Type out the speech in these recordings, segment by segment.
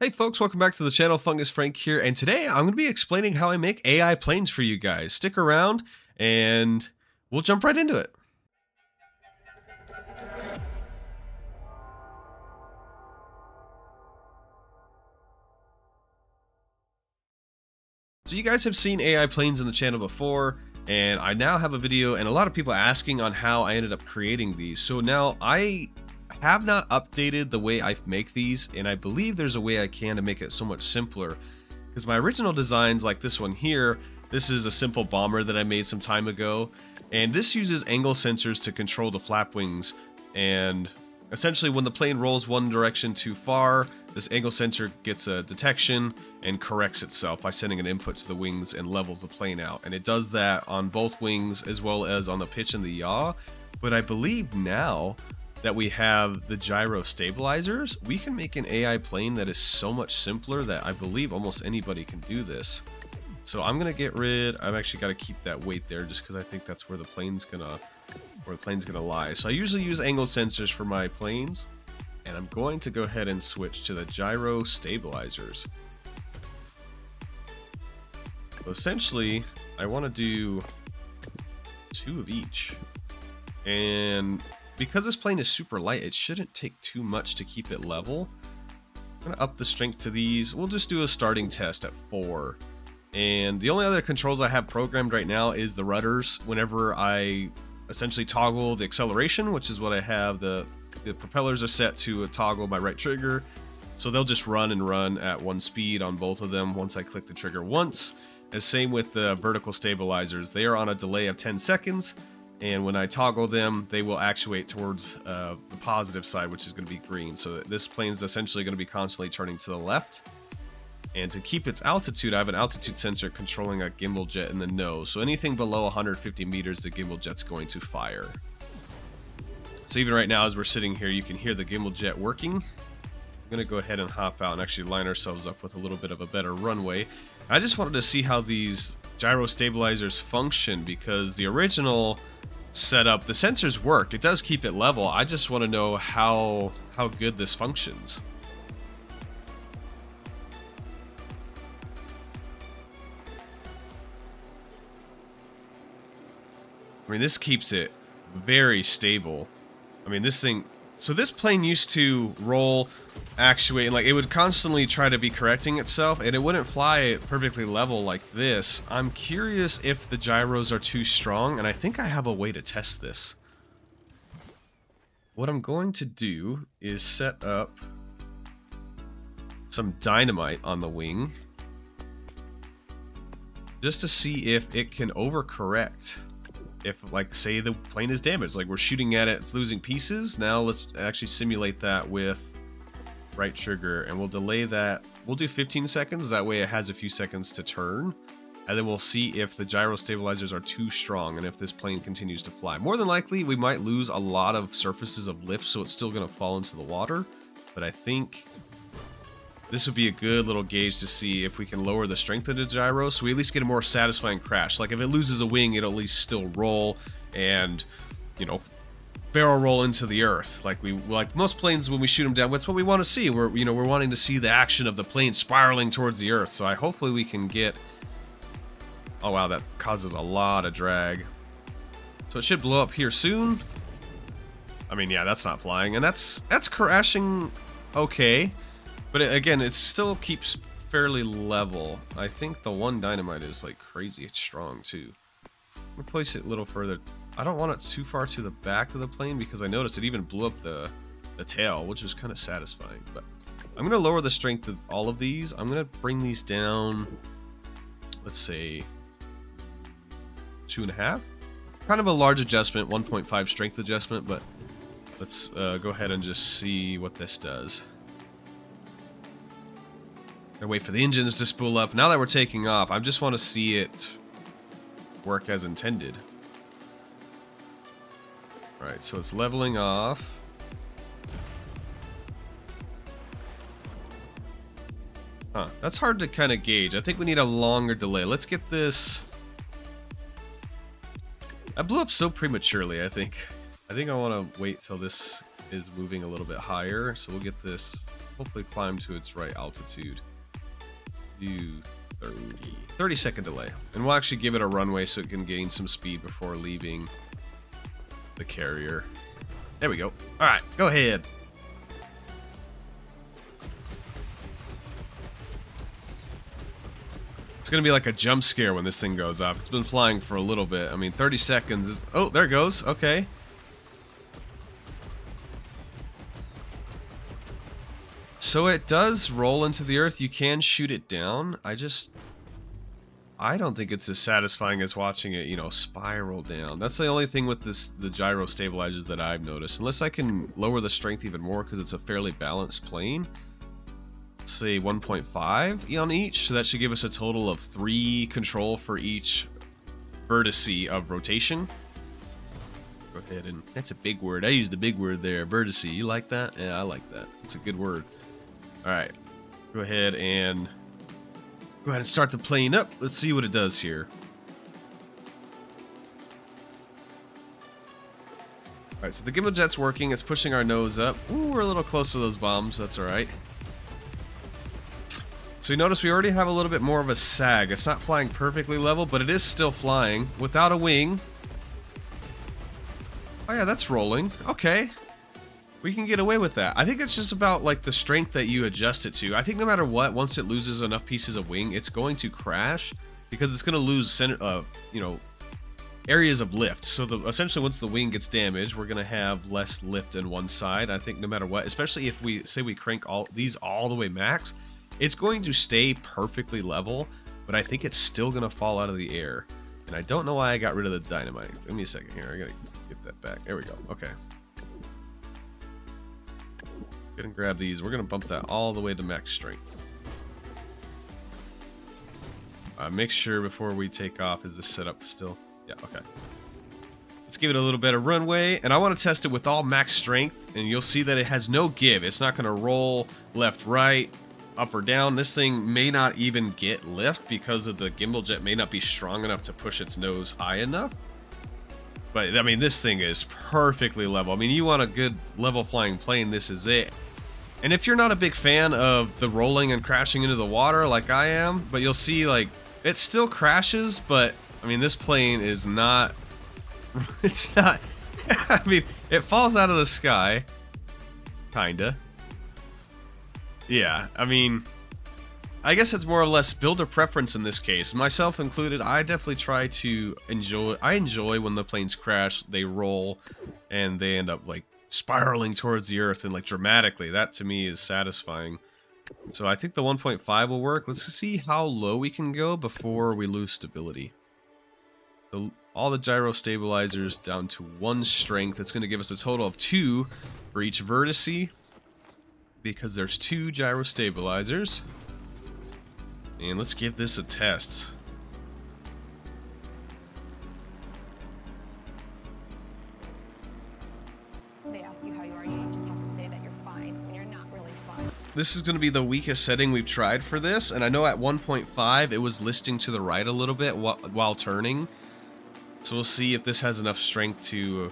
Hey folks, welcome back to the channel. Fungus Frank here, and today I'm going to be explaining how I make AI planes for you guys. Stick around and we'll jump right into it. So you guys have seen AI planes on the channel before, and I now have a video and a lot of people asking on how I ended up creating these. So now I have not updated the way I make these, and I believe there's a way I can to make it so much simpler, because my original designs, like this one here, this is a simple bomber that I made some time ago, and this uses angle sensors to control the flap wings, and essentially when the plane rolls one direction too far, this angle sensor gets a detection and corrects itself by sending an input to the wings and levels the plane out, and it does that on both wings as well as on the pitch and the yaw. But I believe now that we have the gyro stabilizers, we can make an AI plane that is so much simpler that I believe almost anybody can do this. So I'm gonna get rid, I've actually gotta keep that weight there just cause I think that's where the plane's gonna, lie. So I usually use angle sensors for my planes, and I'm going to go ahead and switch to the gyro stabilizers. So essentially, I wanna do two of each. And because this plane is super light, it shouldn't take too much to keep it level. I'm gonna up the strength to these. We'll just do a starting test at 4. And the only other controls I have programmed right now is the rudders. Whenever I essentially toggle the acceleration, which is what I have, the propellers are set to a toggle my right trigger. So they'll just run and run at one speed on both of them once I click the trigger once. And same with the vertical stabilizers. They are on a delay of 10 seconds. And when I toggle them, they will actuate towards the positive side, which is going to be green. So this plane is essentially going to be constantly turning to the left. And to keep its altitude, I have an altitude sensor controlling a gimbal jet in the nose. So anything below 150 meters, the gimbal jet's going to fire. So even right now, as we're sitting here, you can hear the gimbal jet working. I'm going to go ahead and hop out and actually line ourselves up with a little bit of a better runway. I just wanted to see how these gyro stabilizers function, because the original setup, the sensors work, it does keep it level. I just want to know how good this functions. I mean, this keeps it very stable. I mean, this thing, so this plane used to roll, actuate, and like it would constantly try to be correcting itself, and it wouldn't fly perfectly level like this. I'm curious if the gyros are too strong, and I think I have a way to test this. What I'm going to do is set up some dynamite on the wing just to see if it can overcorrect. If, like, say the plane is damaged, like we're shooting at it, it's losing pieces. Now let's actually simulate that with right trigger, and we'll delay that. We'll do 15 seconds, that way it has a few seconds to turn. And then we'll see if the gyro stabilizers are too strong and if this plane continues to fly. More than likely, we might lose a lot of surfaces of lift, so it's still gonna fall into the water. But I think this would be a good little gauge to see if we can lower the strength of the gyro, so we at least get a more satisfying crash. Like if it loses a wing, it'll at least still roll and, you know, barrel roll into the earth. Like we, like most planes, when we shoot them down, that's what we want to see. We're, you know, we're wanting to see the action of the plane spiraling towards the earth. So I hopefully we can get. Oh wow, that causes a lot of drag. So it should blow up here soon. I mean, yeah, that's not flying, and that's crashing. Okay. But again, it still keeps fairly level. I think the one dynamite is like crazy. It's strong too. I'm gonna place it a little further. I don't want it too far to the back of the plane, because I noticed it even blew up the tail, which is kind of satisfying. But I'm gonna lower the strength of all of these. I'm gonna bring these down, let's say 2.5. Kind of a large adjustment, 1.5 strength adjustment, but let's go ahead and just see what this does. And wait for the engines to spool up. Now that we're taking off, I just want to see it work as intended. Alright, so it's leveling off. Huh, that's hard to kind of gauge. I think we need a longer delay. Let's get this. I blew up so prematurely, I think. I think I want to wait till this is moving a little bit higher. So we'll get this Hopefully climb to its right altitude. Do 30-second delay. And we'll actually give it a runway so it can gain some speed before leaving the carrier. There we go. All right, go ahead. It's going to be like a jump scare when this thing goes off. It's been flying for a little bit. I mean, 30 seconds is... Oh, there it goes. Okay. So it does roll into the earth. You can shoot it down. I don't think it's as satisfying as watching it, you know, spiral down. That's the only thing with this, the gyro stabilizers, that I've noticed. Unless I can lower the strength even more, because it's a fairly balanced plane. Say 1.5 on each, so that should give us a total of 3 control for each vertice of rotation. Go ahead and... That's a big word. I used the big word there. Vertice. You like that? Yeah, I like that. It's a good word. Alright. Go ahead and start the plane up. Let's see what it does here. Alright, so the gimbal jet's working. It's pushing our nose up. Ooh, we're a little close to those bombs. That's alright. So you notice we already have a little bit more of a sag. It's not flying perfectly level, but it is still flying without a wing. Oh yeah, that's rolling. Okay. We can get away with that. I think it's just about like the strength that you adjust it to. I think no matter what, once it loses enough pieces of wing, it's going to crash because it's going to lose center, you know, areas of lift. So essentially once the wing gets damaged, we're going to have less lift in one side. I think no matter what, especially if we say we crank all these all the way max, it's going to stay perfectly level, but I think it's still going to fall out of the air. And I don't know why I got rid of the dynamite. Give me a second here. I got to get that back. There we go. Okay. Go and grab these. We're going to bump that all the way to max strength. Make sure before we take off, is this set up still? Yeah, okay. Let's give it a little bit of runway, and I want to test it with all max strength, and you'll see that it has no give. It's not going to roll left, right, up or down. This thing may not even get lift because of the gimbal jet may not be strong enough to push its nose high enough. But I mean, this thing is perfectly level. I mean, you want a good level flying plane, this is it. And if you're not a big fan of the rolling and crashing into the water like I am, but you'll see like it still crashes, but I mean, this plane is not, it's not, I mean, it falls out of the sky, kinda. Yeah, I mean, I guess it's more or less builder preference in this case. Myself included, I definitely try to enjoy... I enjoy when the planes crash, they roll, and they end up, like, spiraling towards the earth and, like, dramatically. That, to me, is satisfying. So I think the 1.5 will work. Let's see how low we can go before we lose stability. All the gyro stabilizers down to 1 strength. That's going to give us a total of 2 for each vertice, because there's 2 gyro stabilizers. And let's give this a test. They ask you how you are, you just have to say that you're fine when you're not really fine. This is going to be the weakest setting we've tried for this, and I know at 1.5 it was listing to the right a little bit while turning. So we'll see if this has enough strength to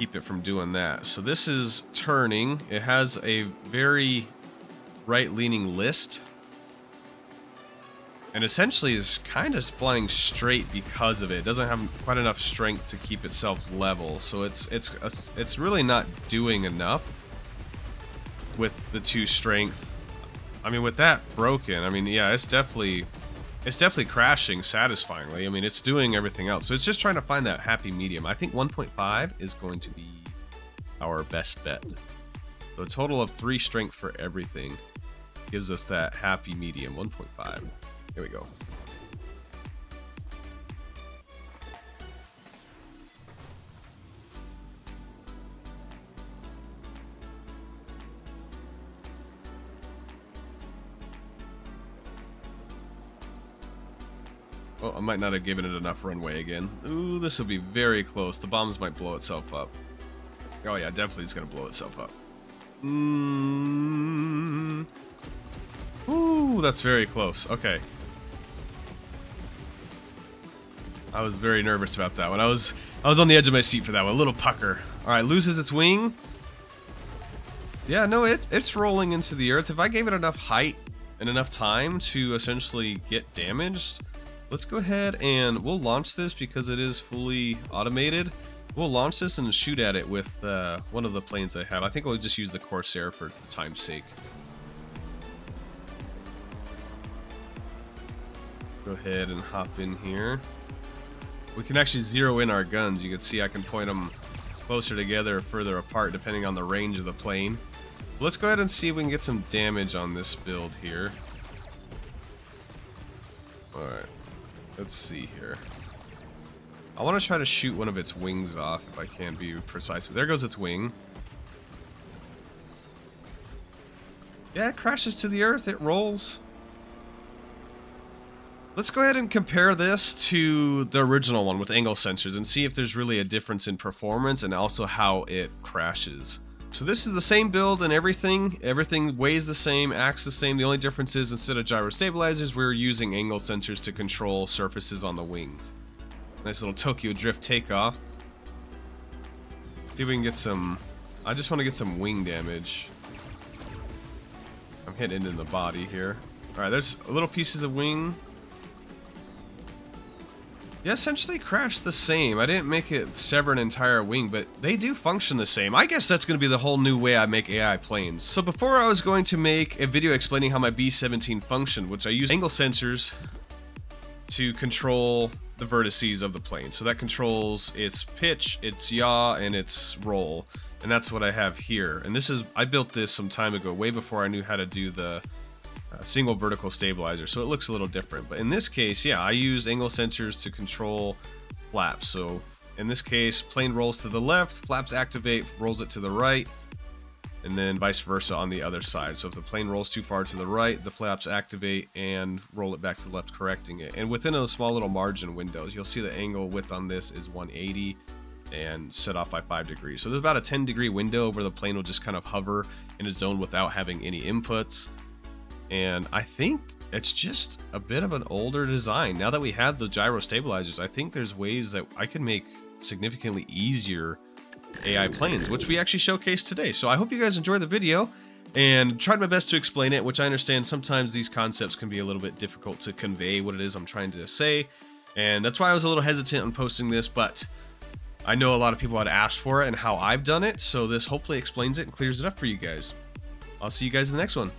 keep it from doing that. So this is turning. It has a very right-leaning list. And essentially is kind of flying straight because of it. It doesn't have quite enough strength to keep itself level. So it's really not doing enough with the 2 strength. I mean, with that broken, I mean, yeah, it's definitely crashing satisfyingly. I mean, it's doing everything else. So it's just trying to find that happy medium. I think 1.5 is going to be our best bet. So a total of 3 strength for everything gives us that happy medium, 1.5. Here we go. Oh, I might not have given it enough runway again. Ooh, this will be very close. The bombs might blow itself up. Oh yeah, definitely it's going to blow itself up. Ooh, that's very close. Okay. I was very nervous about that one. I was on the edge of my seat for that one. A little pucker. All right, loses its wing. Yeah, no, it's rolling into the earth. If I gave it enough height and enough time to essentially get damaged, let's go ahead and we'll launch this because it is fully automated. We'll launch this and shoot at it with one of the planes I have. I think we'll just use the Corsair for time's sake. Go ahead and hop in here. We can actually zero in our guns. You can see I can point them closer together or further apart depending on the range of the plane. Let's go ahead and see if we can get some damage on this build here. Alright, let's see here. I want to try to shoot one of its wings off if I can be precise. There goes its wing. Yeah, it crashes to the earth, it rolls. Let's go ahead and compare this to the original one with angle sensors and see if there's really a difference in performance and also how it crashes. So this is the same build and everything weighs the same, acts the same. The only difference is instead of gyro stabilizers, we're using angle sensors to control surfaces on the wings. Nice little Tokyo Drift takeoff. See if we can get some, I just want to get some wing damage. I'm hitting into the body here. Alright, there's little pieces of wing. Yeah, essentially crashed the same. I didn't make it sever an entire wing, but they do function the same. I guess that's going to be the whole new way I make AI planes. So before I was going to make a video explaining how my B-17 functioned, which I use angle sensors to control the vertices of the plane. So that controls its pitch, its yaw, and its roll. And that's what I have here. And this is, I built this some time ago, way before I knew how to do the single vertical stabilizer, so it looks a little different. But in this case, yeah, I use angle sensors to control flaps. So in this case, plane rolls to the left, flaps activate, rolls it to the right, and then vice versa on the other side. So if the plane rolls too far to the right, the flaps activate and roll it back to the left, correcting it. And within a small little margin windows, you'll see the angle width on this is 180 and set off by 5 degrees. So there's about a 10-degree window where the plane will just kind of hover in its zone without having any inputs. And I think it's just a bit of an older design. Now that we have the gyro stabilizers, I think there's ways that I can make significantly easier AI planes, which we actually showcased today. So I hope you guys enjoyed the video and tried my best to explain it, which I understand sometimes these concepts can be a little bit difficult to convey what it is I'm trying to say. And that's why I was a little hesitant on posting this, but I know a lot of people had asked for it and how I've done it. So this hopefully explains it and clears it up for you guys. I'll see you guys in the next one.